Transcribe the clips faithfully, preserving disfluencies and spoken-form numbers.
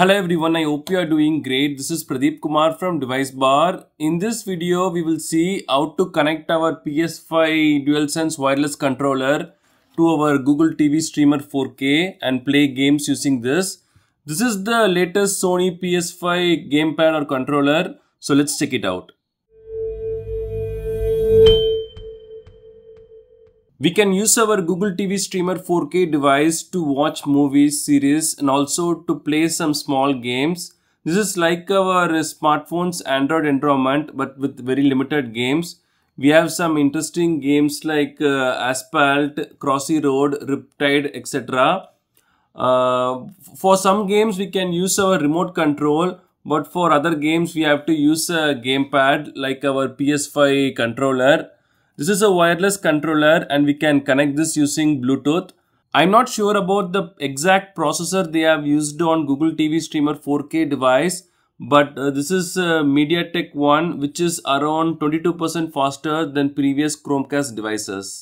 Hello everyone, I hope you are doing great. This is Pradeep Kumar from Device Bar. In this video, we will see how to connect our P S five DualSense wireless controller to our Google T V Streamer four K and play games using this. This is the latest Sony P S five GamePad or controller. So let's check it out. We can use our Google T V Streamer four K device to watch movies, series and also to play some small games. This is like our smartphone's Android environment but with very limited games. We have some interesting games like uh, Asphalt, Crossy Road, Riptide, et cetera. Uh, for some games we can use our remote control, but for other games we have to use a gamepad like our P S five controller. This is a wireless controller and we can connect this using Bluetooth. I'm not sure about the exact processor they have used on Google T V Streamer four K device, but uh, this is a MediaTek one which is around twenty-two percent faster than previous Chromecast devices.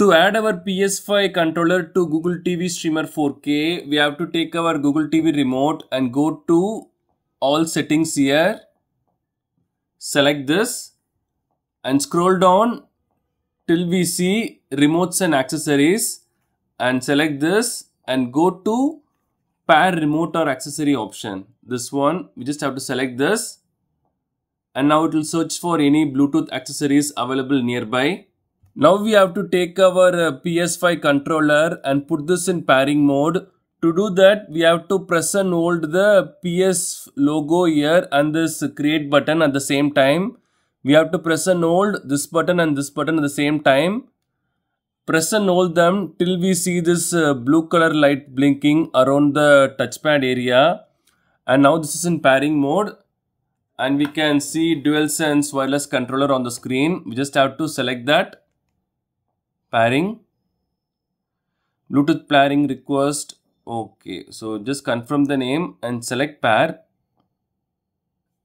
To add our P S five controller to Google T V Streamer four K, we have to take our Google T V remote and go to all settings here. Select this and scroll down till we see remotes and accessories and select this and go to pair remote or accessory option. This one, we just have to select this and now it will search for any Bluetooth accessories available nearby. Now we have to take our uh, P S five controller and put this in pairing mode. To do that, we have to press and hold the P S logo here and this create button at the same time. We have to press and hold this button and this button at the same time. Press and hold them till we see this uh, blue color light blinking around the touchpad area. And now this is in pairing mode. And we can see DualSense wireless controller on the screen. We just have to select that. Pairing. Bluetooth pairing request. Okay. So just confirm the name and select pair.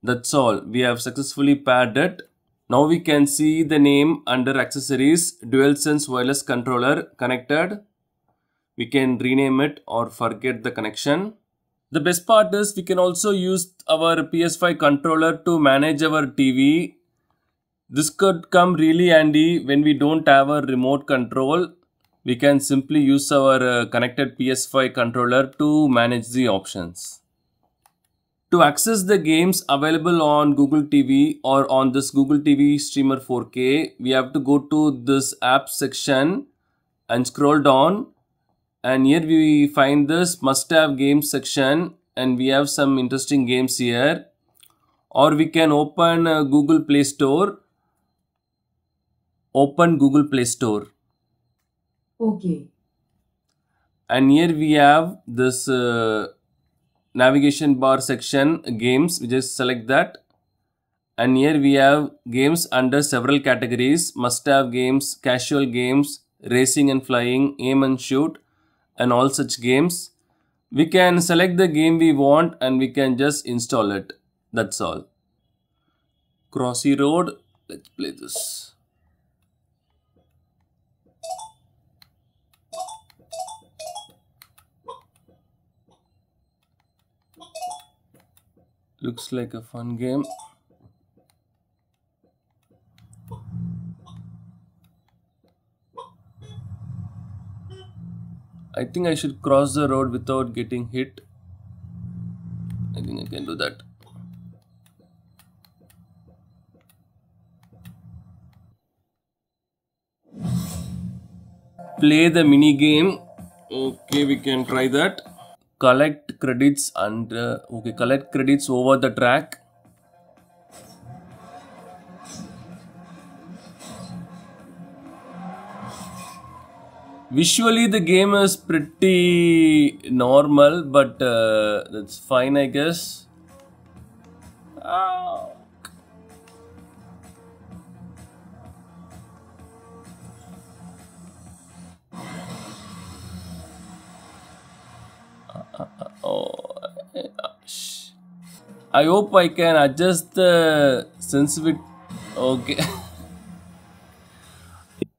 That's all. We have successfully paired it. Now we can see the name under accessories, DualSense wireless controller connected. We can rename it or forget the connection. The best part is we can also use our P S five controller to manage our T V. This could come really handy when we don't have a remote control. We can simply use our uh, connected P S five controller to manage the options. To access the games available on Google T V or on this Google T V Streamer four K, we have to go to this app section and scroll down, and here we find this must have games section and we have some interesting games here, or we can open uh, Google Play Store. Open Google Play Store. Okay. And here we have this uh, navigation bar section, games, we just select that. And here we have games under several categories, must-have games, casual games, racing and flying, aim and shoot, and all such games. We can select the game we want and we can just install it. That's all. Crossy Road, let's play this. Looks like a fun game. I think I should cross the road without getting hit. I think I can do that. Play the mini game. Okay, we can try that. Collect credits and uh, okay, collect credits over the track. Visually the game is pretty normal, but uh, that's fine, I guess. Oh. I hope I can adjust the sensitivity. Okay.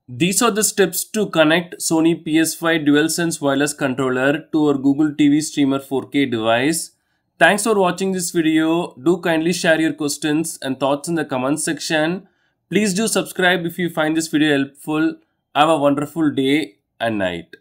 These are the steps to connect Sony P S five DualSense wireless controller to our Google T V Streamer four K device. Thanks for watching this video. Do kindly share your questions and thoughts in the comment section. Please do subscribe if you find this video helpful. Have a wonderful day and night.